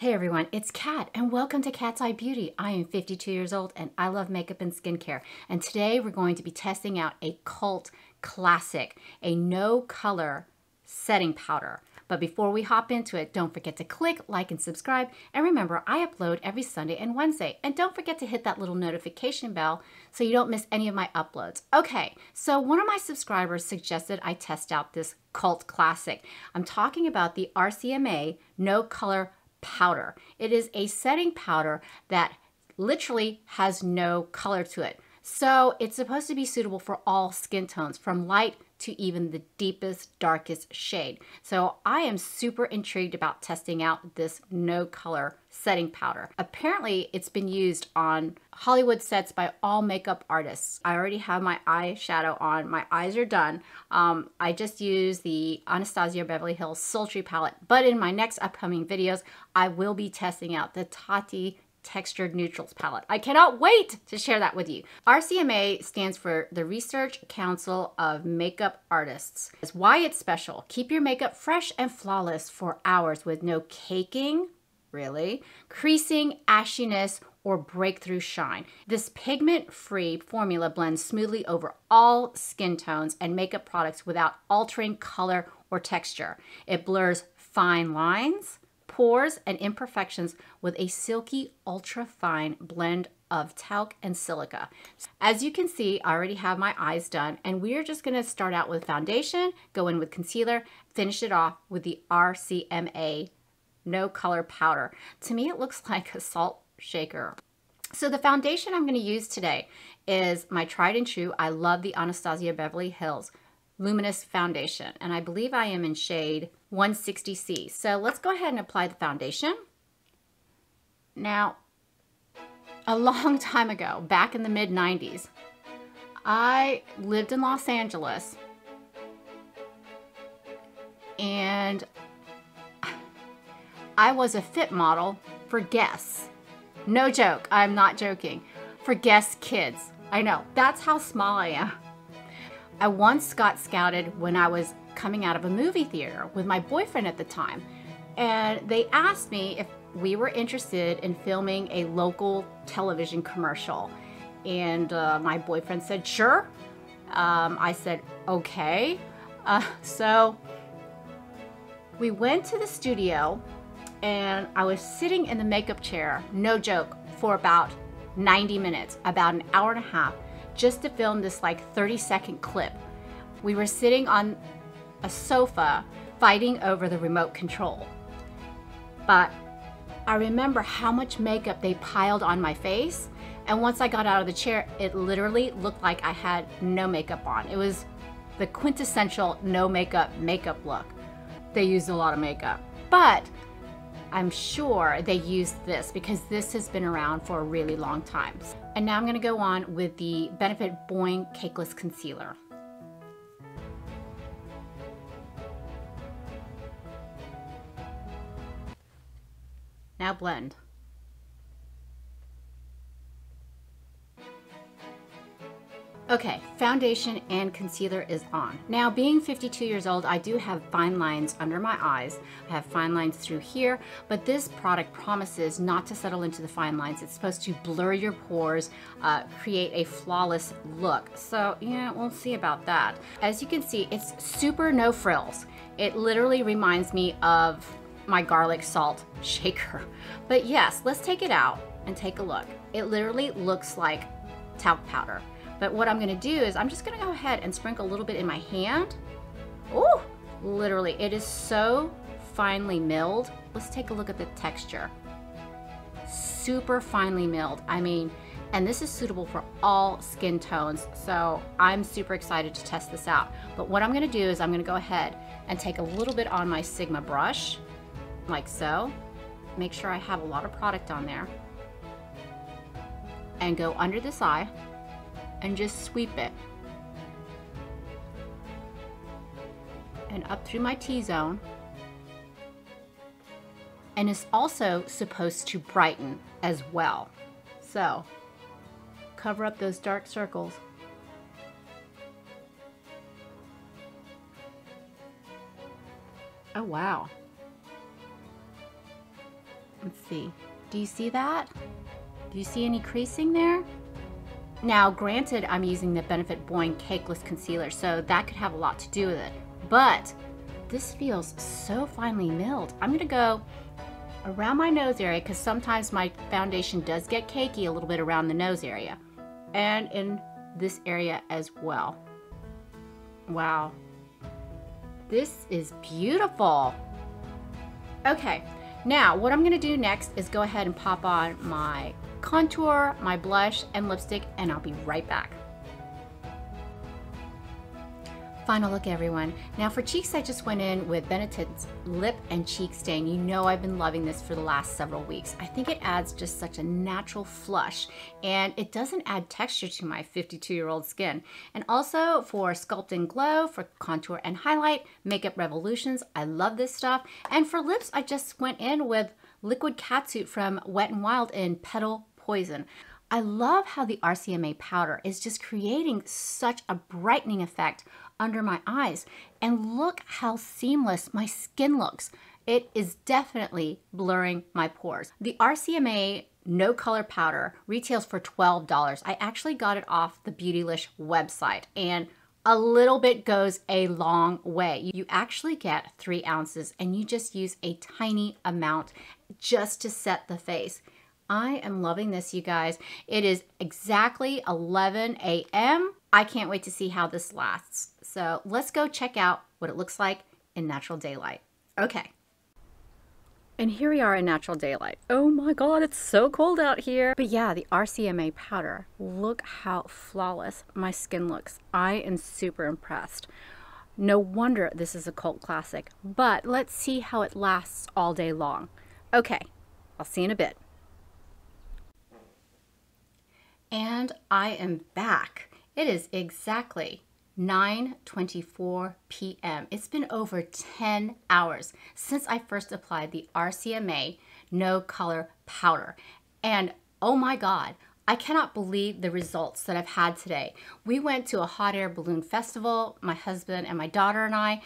Hey everyone, it's Kat and welcome to Kat's Eye Beauty. I am 52 years old and I love makeup and skincare. And today we're going to be testing out a cult classic, a no color setting powder. But before we hop into it, don't forget to click, like, and subscribe. And remember, I upload every Sunday and Wednesday. And don't forget to hit that little notification bell so you don't miss any of my uploads. Okay, so one of my subscribers suggested I test out this cult classic. I'm talking about the RCMA no color powder. It is a setting powder that literally has no color to it. So it's supposed to be suitable for all skin tones, from light to even the deepest, darkest shade. So I am super intrigued about testing out this no color setting powder. Apparently it's been used on Hollywood sets by all makeup artists. I already have my eyeshadow on, my eyes are done. I just used the Anastasia Beverly Hills Sultry palette, but in my next upcoming videos, I will be testing out the Tati Textured Neutrals palette. I cannot wait to share that with you. RCMA stands for the Research Council of Makeup Artists. It's why it's special. Keep your makeup fresh and flawless for hours with no caking, really, creasing, ashiness, or breakthrough shine. This pigment-free formula blends smoothly over all skin tones and makeup products without altering color or texture. It blurs fine lines, pores, and imperfections with a silky, ultra-fine blend of talc and silica. As you can see, I already have my eyes done, and we're just gonna start out with foundation, go in with concealer, finish it off with the RCMA no color powder. To me, it looks like a salt shaker. So the foundation I'm gonna use today is my tried and true, I love the Anastasia Beverly Hills Luminous Foundation, and I believe I am in shade 160C. So let's go ahead and apply the foundation. Now, a long time ago, back in the mid-90s, I lived in Los Angeles, and I was a fit model for Guess. No joke, I'm not joking. For Guess Kids. I know, that's how small I am. I once got scouted when I was coming out of a movie theater with my boyfriend at the time, and they asked me if we were interested in filming a local television commercial, and my boyfriend said sure. I said okay, so we went to the studio, and I was sitting in the makeup chair, no joke, for about 90 minutes, about an hour and a half, just to film this like 30-second clip. We were sitting on a sofa fighting over the remote control. But I remember how much makeup they piled on my face, and once I got out of the chair, it literally looked like I had no makeup on. It was the quintessential no makeup makeup look. They used a lot of makeup, but I'm sure they used this because this has been around for a really long time. And now I'm gonna go on with the Benefit Boi-ing Cakeless Concealer. Now blend. Okay, foundation and concealer is on. Now, being 52 years old, I do have fine lines under my eyes. I have fine lines through here, but this product promises not to settle into the fine lines. It's supposed to blur your pores, create a flawless look. So, yeah, we'll see about that. As you can see, it's super no frills. It literally reminds me of my garlic salt shaker. But yes, let's take it out and take a look. It literally looks like talc powder. But what I'm gonna do is I'm just gonna go ahead and sprinkle a little bit in my hand. Oh, literally, it is so finely milled. Let's take a look at the texture. Super finely milled. I mean, and this is suitable for all skin tones, so I'm super excited to test this out. But what I'm gonna do is I'm gonna go ahead and take a little bit on my Sigma brush, like so. Make sure I have a lot of product on there. And go under this eye and just sweep it. And up through my T-zone. And it's also supposed to brighten as well. So, cover up those dark circles. Oh wow. Let's see. Do you see that? Do you see any creasing there? Now, granted, I'm using the Benefit Boi-ing Cakeless Concealer, so that could have a lot to do with it. But this feels so finely milled. I'm gonna go around my nose area because sometimes my foundation does get cakey a little bit around the nose area and in this area as well. Wow, this is beautiful. Okay, now what I'm gonna do next is go ahead and pop on my contour, my blush, and lipstick, and I'll be right back. Final look, everyone. Now for cheeks, I just went in with Benetint's Lip and Cheek Stain. You know I've been loving this for the last several weeks. I think it adds just such a natural flush, and it doesn't add texture to my 52-year-old skin. And also for Sculpt and Glow, for contour and highlight, Makeup Revolutions, I love this stuff. And for lips, I just went in with Liquid Catsuit from Wet and Wild in Petal Poison. I love how the RCMA powder is just creating such a brightening effect under my eyes, and look how seamless my skin looks. It is definitely blurring my pores. The RCMA No Color Powder retails for $12. I actually got it off the Beautylish website, and a little bit goes a long way. You actually get 3 ounces, and you just use a tiny amount just to set the face. I am loving this, you guys. It is exactly 11 a.m. I can't wait to see how this lasts. So let's go check out what it looks like in natural daylight. Okay. And here we are in natural daylight. Oh my God, it's so cold out here. But yeah, the RCMA powder, look how flawless my skin looks. I am super impressed. No wonder this is a cult classic, but let's see how it lasts all day long. Okay, I'll see you in a bit. And I am back. It is exactly 9:24 p.m. It's been over 10 hours since I first applied the RCMA No Color Powder. And oh my God, I cannot believe the results that I've had today. We went to a hot air balloon festival, my husband and my daughter and I.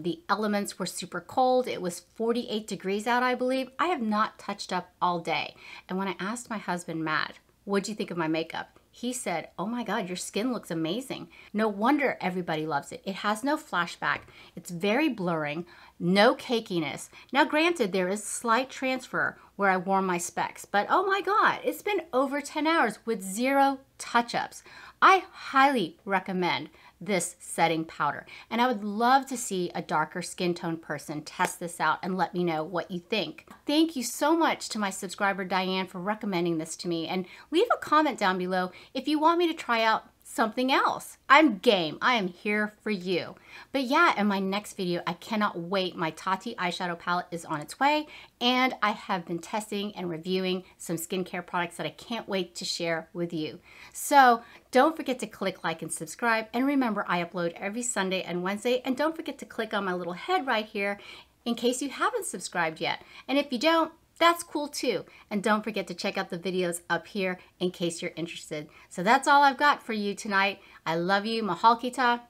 The elements were super cold. It was 48 degrees out, I believe. I have not touched up all day. And when I asked my husband, Matt, what'd you think of my makeup? He said, oh my God, your skin looks amazing. No wonder everybody loves it. It has no flashback. It's very blurring, no cakiness. Now granted, there is slight transfer where I wore my specs, but oh my God, it's been over 10 hours with 0 touch-ups. I highly recommend this setting powder, and I would love to see a darker skin tone person test this out and let me know what you think. Thank you so much to my subscriber Diane for recommending this to me, and leave a comment down below if you want me to try out something else. I'm game. I am here for you. But yeah, in my next video, I cannot wait. My Tati eyeshadow palette is on its way, and I have been testing and reviewing some skincare products that I can't wait to share with you. So don't forget to click like and subscribe, and remember I upload every Sunday and Wednesday, and don't forget to click on my little head right here in case you haven't subscribed yet. And if you don't, that's cool too. And don't forget to check out the videos up here in case you're interested. So that's all I've got for you tonight. I love you, mahal kita,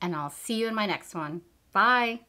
and I'll see you in my next one. Bye.